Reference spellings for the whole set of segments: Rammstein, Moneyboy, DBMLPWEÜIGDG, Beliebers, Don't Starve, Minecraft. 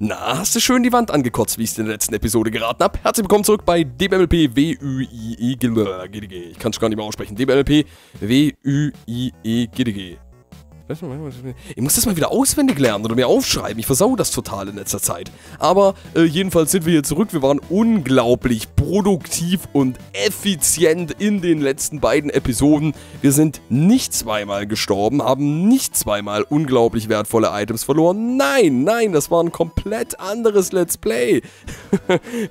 Na, hast du schön die Wand angekotzt, wie ich es in der letzten Episode geraten habe? Herzlich willkommen zurück bei DBMLPWEÜIGDG. Ich kann es gar nicht mehr aussprechen. DBMLPWEÜIGDG. Ich muss das mal wieder auswendig lernen oder mir aufschreiben. Ich versau das total in letzter Zeit. Aber jedenfalls sind wir hier zurück. Wir waren unglaublich produktiv und effizient in den letzten beiden Episoden. Wir sind nicht zweimal gestorben, haben nicht zweimal unglaublich wertvolle Items verloren. Nein, nein, das war ein komplett anderes Let's Play.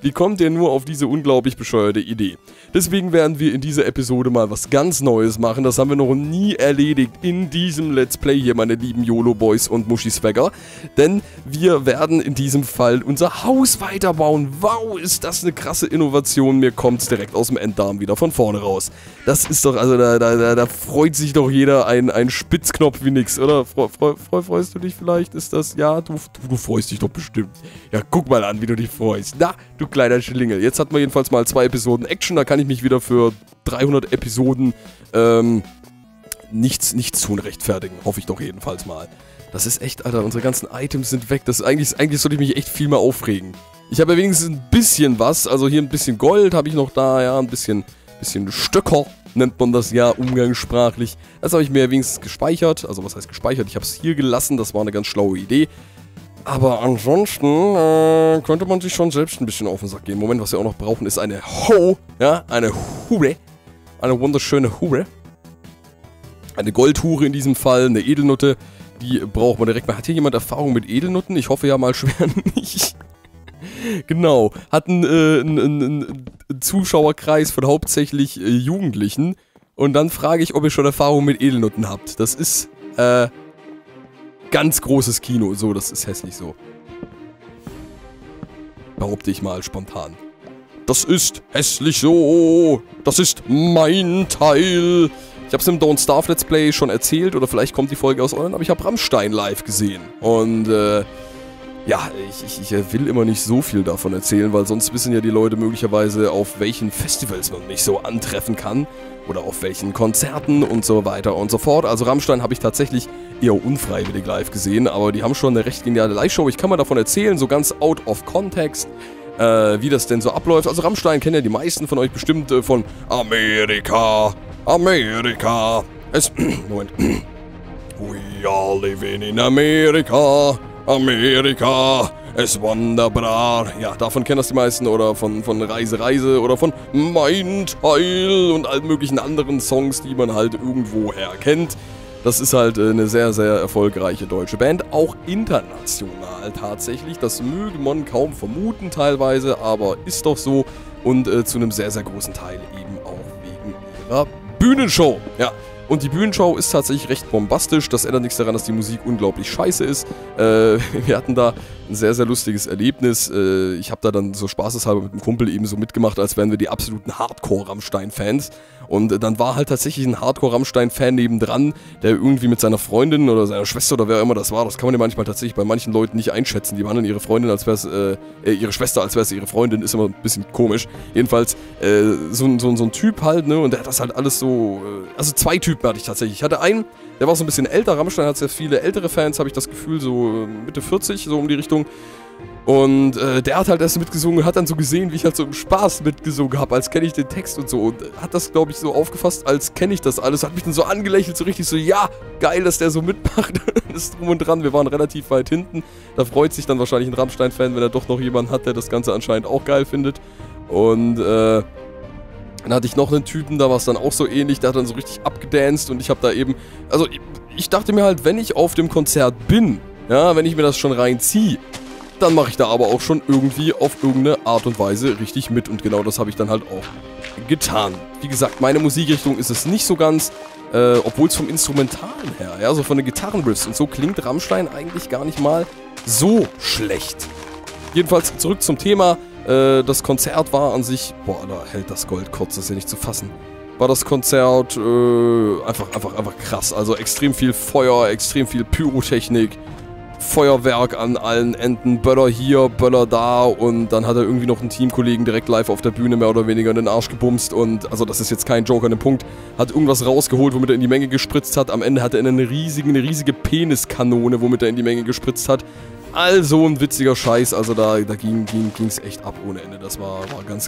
Wie kommt ihr nur auf diese unglaublich bescheuerte Idee? Deswegen werden wir in dieser Episode mal was ganz Neues machen. Das haben wir noch nie erledigt in diesem Let's Play hier, meine lieben YOLO-Boys und Muschiswagger. Denn wir werden in diesem Fall unser Haus weiterbauen. Wow, ist das eine krasse Innovation. Mir kommt es direkt aus dem Enddarm wieder von vorne raus. Das ist doch, also da freut sich doch jeder ein Spitzknopf wie nix, oder? Freust du dich vielleicht? Ist das, ja, du freust dich doch bestimmt. Ja, guck mal an, wie du dich freust. Na, du kleiner Schlingel. Jetzt hatten wir jedenfalls mal 2 Episoden Action. Da kann ich mich wieder für 300 Episoden, nichts tun rechtfertigen, hoffe ich doch jedenfalls mal. Das ist echt, Alter, unsere ganzen Items sind weg. Das ist eigentlich sollte ich mich echt viel mehr aufregen. Ich habe ja wenigstens ein bisschen was, also hier ein bisschen Gold habe ich noch da, ja, ein bisschen Stöcker, nennt man das ja umgangssprachlich. Das habe ich mir ja wenigstens gespeichert, also was heißt gespeichert? Ich habe es hier gelassen, das war eine ganz schlaue Idee. Aber ansonsten könnte man sich schon selbst ein bisschen auf den Sack gehen. Moment, was wir auch noch brauchen, ist eine Ho, ja, eine Hure, eine wunderschöne Hure. Eine Goldhure in diesem Fall, eine Edelnutte, die braucht man direkt mal. Hat hier jemand Erfahrung mit Edelnutten? Ich hoffe ja mal schwer nicht. Genau, hat einen Zuschauerkreis von hauptsächlich Jugendlichen. Und dann frage ich, ob ihr schon Erfahrung mit Edelnutten habt. Das ist, ganz großes Kino. So, das ist hässlich so. Behaupte ich mal spontan. Das ist hässlich so. Das ist mein Teil. Ich habe es im Don't Starve Let's Play schon erzählt, oder vielleicht kommt die Folge aus online, aber ich habe Rammstein live gesehen. Und ja, ich will immer nicht so viel davon erzählen, weil sonst wissen ja die Leute möglicherweise, auf welchen Festivals man mich so antreffen kann. Oder auf welchen Konzerten und so weiter und so fort. Also Rammstein habe ich tatsächlich eher unfreiwillig live gesehen, aber die haben schon eine recht geniale Live-Show. Ich kann mal davon erzählen, so ganz out of context. Wie das denn so abläuft. Also Rammstein kennen ja die meisten von euch bestimmt von Amerika, Amerika. Es, Moment. We are living in America, Amerika. Es wunderbar. Ja, davon kennen das die meisten. Oder von Reise, Reise. Oder von Mein Teil. Und allen möglichen anderen Songs, die man halt irgendwoher kennt. Das ist halt eine sehr, sehr erfolgreiche deutsche Band, auch international tatsächlich. Das möge man kaum vermuten teilweise, aber ist doch so. Und zu einem sehr, sehr großen Teil eben auch wegen ihrer Bühnenshow. Ja, und die Bühnenshow ist tatsächlich recht bombastisch. Das ändert nichts daran, dass die Musik unglaublich scheiße ist. Wir hatten da ein sehr, sehr lustiges Erlebnis. Ich habe da dann so spaßeshalber mit einem Kumpel eben so mitgemacht, als wären wir die absoluten Hardcore-Rammstein-Fans. Und dann war halt tatsächlich ein Hardcore-Rammstein-Fan nebendran, der irgendwie mit seiner Freundin oder seiner Schwester oder wer immer das war, das kann man ja manchmal tatsächlich bei manchen Leuten nicht einschätzen. Die behandeln ihre Freundin, als wäre es ihre Schwester, als wäre es ihre Freundin, ist immer ein bisschen komisch. Jedenfalls, so ein Typ halt, ne, und der hat das halt alles so, also 2 Typen hatte ich tatsächlich. Ich hatte einen, der war so ein bisschen älter, Rammstein hat sehr viele ältere Fans, habe ich das Gefühl, so Mitte 40, so um die Richtung. Und der hat halt erst mitgesungen und hat dann so gesehen, wie ich halt so im Spaß mitgesungen habe, als kenne ich den Text und so. Und hat das, glaube ich, so aufgefasst, als kenne ich das alles. Hat mich dann so angelächelt, so richtig so, ja, geil, dass der so mitmacht. Das ist drum und dran, wir waren relativ weit hinten. Da freut sich dann wahrscheinlich ein Rammstein-Fan, wenn er doch noch jemanden hat, der das Ganze anscheinend auch geil findet. Und dann hatte ich noch einen Typen, da war es dann auch so ähnlich, der hat dann so richtig abgedanced. Und ich habe da eben, also ich dachte mir halt, wenn ich auf dem Konzert bin, ja, wenn ich mir das schon reinziehe, dann mache ich da aber auch schon irgendwie auf irgendeine Art und Weise richtig mit. Und genau das habe ich dann halt auch getan. Wie gesagt, meine Musikrichtung ist es nicht so ganz, obwohl es vom Instrumentalen her, ja, so von den Gitarrenriffs und so klingt Rammstein eigentlich gar nicht mal so schlecht. Jedenfalls zurück zum Thema. Das Konzert war an sich, boah, da hält das Gold kurz, das ist ja nicht zu fassen. War das Konzert einfach krass. Also extrem viel Feuer, extrem viel Pyrotechnik. Feuerwerk an allen Enden, Böller hier, Böller da, und dann hat er irgendwie noch einen Teamkollegen direkt live auf der Bühne mehr oder weniger in den Arsch gebumst und, also das ist jetzt kein Joke an dem Punkt, hat irgendwas rausgeholt, womit er in die Menge gespritzt hat, am Ende hatte er eine riesige Peniskanone, womit er in die Menge gespritzt hat. Also ein witziger Scheiß, also da ging's echt ab ohne Ende. Das war ganz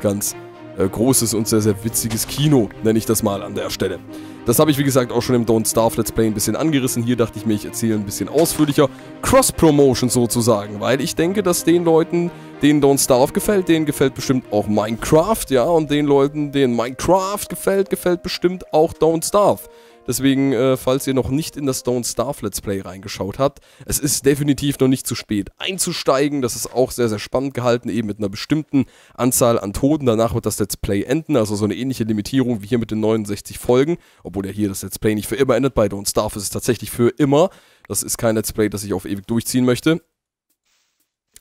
großes und sehr witziges Kino, nenne ich das mal an der Stelle. Das habe ich, wie gesagt, auch schon im Don't Starve Let's Play ein bisschen angerissen. Hier dachte ich mir, ich erzähle ein bisschen ausführlicher. Cross-Promotion sozusagen, weil ich denke, dass den Leuten, denen Don't Starve gefällt, denen gefällt bestimmt auch Minecraft, ja. Und den Leuten, denen Minecraft gefällt, gefällt bestimmt auch Don't Starve. Deswegen, falls ihr noch nicht in das Don't Starve Let's Play reingeschaut habt, es ist definitiv noch nicht zu spät einzusteigen. Das ist auch sehr spannend gehalten, eben mit einer bestimmten Anzahl an Toten. Danach wird das Let's Play enden, also so eine ähnliche Limitierung wie hier mit den 69 Folgen. Obwohl ja hier das Let's Play nicht für immer endet, bei Don't Starve ist es tatsächlich für immer. Das ist kein Let's Play, das ich auf ewig durchziehen möchte.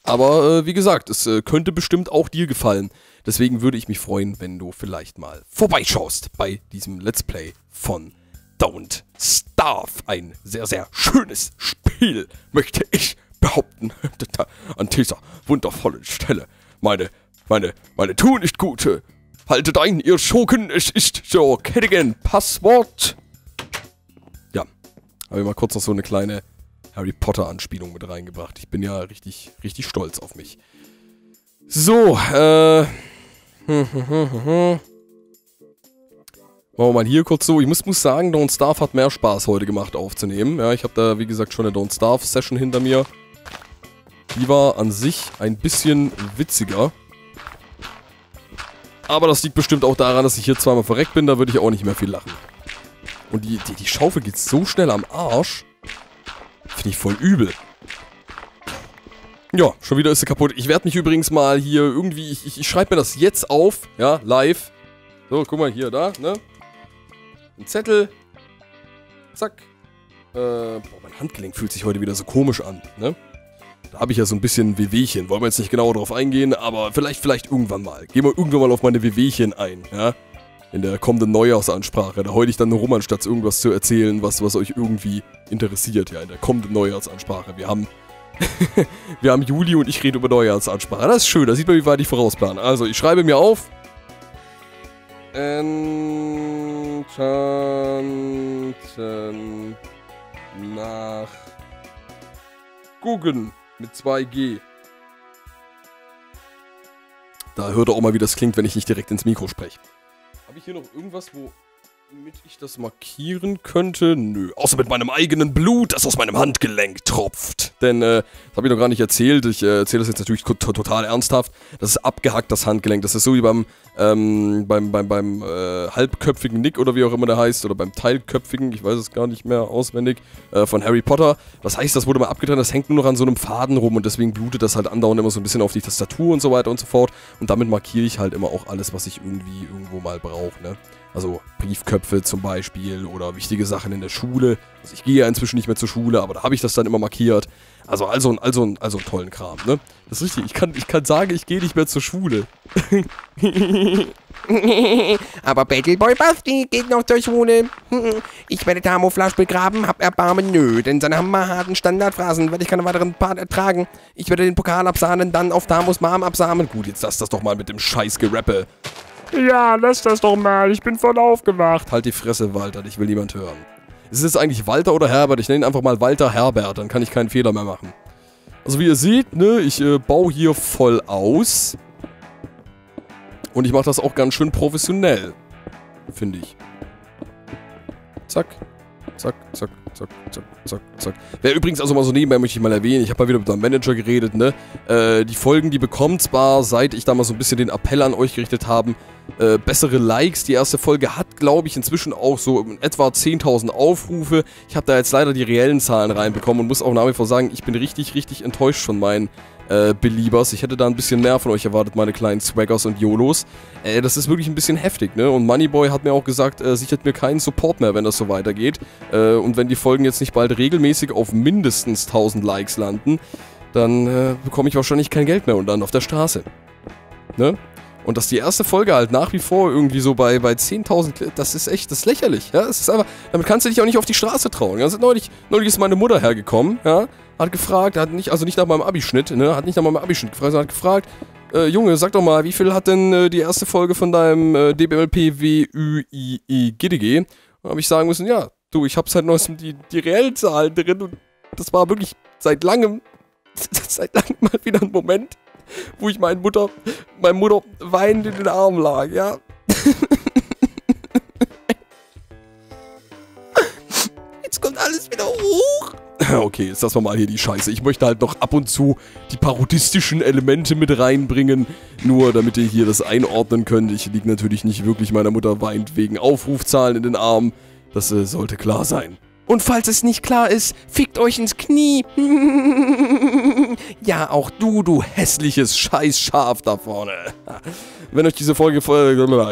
Aber wie gesagt, es könnte bestimmt auch dir gefallen. Deswegen würde ich mich freuen, wenn du vielleicht mal vorbeischaust bei diesem Let's Play von Don't Starve. Ein sehr schönes Spiel, möchte ich behaupten. An dieser wundervollen Stelle. Meine Tour nicht gute. Haltet ein, ihr Schurken. Es ist so Kettigen. Passwort. Ja. Habe ich mal kurz noch so eine kleine Harry Potter Anspielung mit reingebracht. Ich bin ja richtig stolz auf mich. So, machen wir mal hier kurz so. Ich muss sagen, Don't Starve hat mehr Spaß heute gemacht aufzunehmen. Ja, ich habe da, wie gesagt, schon eine Don't Starve Session hinter mir. Die war an sich ein bisschen witziger. Aber das liegt bestimmt auch daran, dass ich hier zweimal verreckt bin. Da würde ich auch nicht mehr viel lachen. Und die Schaufel geht so schnell am Arsch. Finde ich voll übel. Ja, schon wieder ist sie kaputt. Ich werde mich übrigens mal hier irgendwie... Ich schreibe mir das jetzt auf. Ja, live. So, guck mal hier, da, ne? Ein Zettel. Zack. Boah, mein Handgelenk fühlt sich heute wieder so komisch an, ne? Da habe ich ja so ein bisschen Wehwehchen. Wollen wir jetzt nicht genau drauf eingehen, aber vielleicht irgendwann mal. Gehen wir irgendwann mal auf meine Wehwehchen ein, ja? In der kommenden Neujahrsansprache. Da heule ich dann nur rum, anstatt irgendwas zu erzählen, was euch irgendwie interessiert, ja? In der kommenden Neujahrsansprache. Wir haben Juli und ich rede über Neujahrsansprache. Das ist schön, da sieht man, wie weit ich vorausplane. Also, ich schreibe mir auf. Enten nach Guggen mit 2G. Da hört ihr auch mal, wie das klingt, wenn ich nicht direkt ins Mikro spreche. Habe ich hier noch irgendwas, womit ich das markieren könnte? Nö, außer mit meinem eigenen Blut, das aus meinem Handgelenk tropft. Denn, das habe ich noch gar nicht erzählt, ich erzähle das jetzt natürlich total ernsthaft. Das ist abgehackt, das Handgelenk. Das ist so wie beim, halbköpfigen Nick oder wie auch immer der heißt. Oder beim teilköpfigen, ich weiß es gar nicht mehr auswendig, von Harry Potter. Das heißt, das wurde mal abgetrennt, das hängt nur noch an so einem Faden rum. Und deswegen blutet das halt andauernd immer so ein bisschen auf die Tastatur und so weiter und so fort. Und damit markiere ich halt immer auch alles, was ich irgendwie irgendwo mal brauche, ne? Also Briefköpfe zum Beispiel oder wichtige Sachen in der Schule. Also ich gehe ja inzwischen nicht mehr zur Schule, aber da habe ich das dann immer markiert. Also tollen Kram, ne? Das ist richtig, ich kann sagen, ich gehe nicht mehr zur Schule. Aber Battleboy Basti geht noch zur Schule. Ich werde Tamoflasch begraben, hab Erbarmen, nö, denn seine hammerharten Standardphrasen werde ich keine weiteren Part ertragen. Ich werde den Pokal absahnen, dann auf Tamos Mom absahnen. Gut, jetzt lass das doch mal mit dem scheiß Gerappe. Ja, lass das doch mal, ich bin voll aufgewacht. Halt die Fresse, Walter, dich will niemand hören. Ist es eigentlich Walter oder Herbert? Ich nenne ihn einfach mal Walter Herbert, dann kann ich keinen Fehler mehr machen. Also wie ihr seht, ne, ich baue hier voll aus. Und ich mache das auch ganz schön professionell. Finde ich. Zack. Zack, zack, zack, zack, zack, zack. Wer übrigens also mal so nebenbei möchte ich mal erwähnen, ich habe mal wieder mit meinem Manager geredet, ne? Die Folgen, die bekommt zwar, seit ich da mal so ein bisschen den Appell an euch gerichtet habe, bessere Likes. Die erste Folge hat, glaube ich, inzwischen auch so in etwa 10.000 Aufrufe. Ich habe da jetzt leider die reellen Zahlen reinbekommen und muss auch nach wie vor sagen, ich bin richtig enttäuscht von meinen Beliebers. Ich hätte da ein bisschen mehr von euch erwartet, meine kleinen Swaggers und YOLOs. Das ist wirklich ein bisschen heftig, ne? Und Moneyboy hat mir auch gesagt, sichert mir keinen Support mehr, wenn das so weitergeht. Und wenn die Folgen jetzt nicht bald regelmäßig auf mindestens 1000 Likes landen, dann bekomme ich wahrscheinlich kein Geld mehr und dann auf der Straße. Ne? Und dass die erste Folge halt nach wie vor irgendwie so bei 10.000, das ist echt, das ist lächerlich, ja, es ist einfach, damit kannst du dich auch nicht auf die Straße trauen, ja? Neulich ist meine Mutter hergekommen, ja, hat gefragt, also nicht nach meinem Abischnitt, ne, hat nicht nach meinem Abischnitt gefragt, sondern hat gefragt, Junge, sag doch mal, wie viel hat denn die erste Folge von deinem DBMLPWEÜIGDG? Da habe ich sagen müssen, ja, du, ich habe seit neuestem die Reellzahlen drin und das war wirklich seit langem seit langem mal wieder einen Moment, wo ich meine Mutter weinend in den Arm lag, ja. Jetzt kommt alles wieder hoch. Okay, jetzt lassen wir mal hier die Scheiße. Ich möchte halt noch ab und zu die parodistischen Elemente mit reinbringen. Nur damit ihr hier das einordnen könnt. Ich liege natürlich nicht wirklich meiner Mutter weint wegen Aufrufzahlen in den Armen. Das sollte klar sein. Und falls es nicht klar ist, fickt euch ins Knie. Ja, auch du hässliches Scheißschaf da vorne. Wenn euch diese Folge...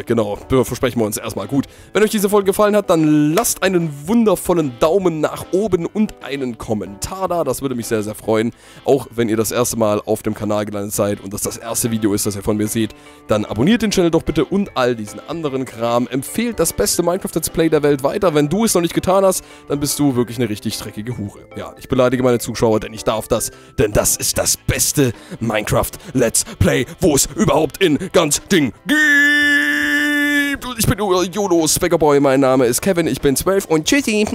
Genau, versprechen wir uns erstmal. Gut. Wenn euch diese Folge gefallen hat, dann lasst einen wundervollen Daumen nach oben und einen Kommentar da. Das würde mich sehr, sehr freuen. Auch wenn ihr das erste Mal auf dem Kanal gelandet seid und das das erste Video ist, das ihr von mir seht, dann abonniert den Channel doch bitte und all diesen anderen Kram. Empfehlt das beste Minecraft-Let's Play der Welt weiter. Wenn du es noch nicht getan hast, dann bist du wirklich eine richtig dreckige Hure. Ja, ich beleidige meine Zuschauer, denn ich darf das. Denn das ist das beste Minecraft-Let's Play, wo es überhaupt in ganz Ding gibt. Ich bin Jodo Speckerboy, mein Name ist Kevin, ich bin 12 und tschüssi.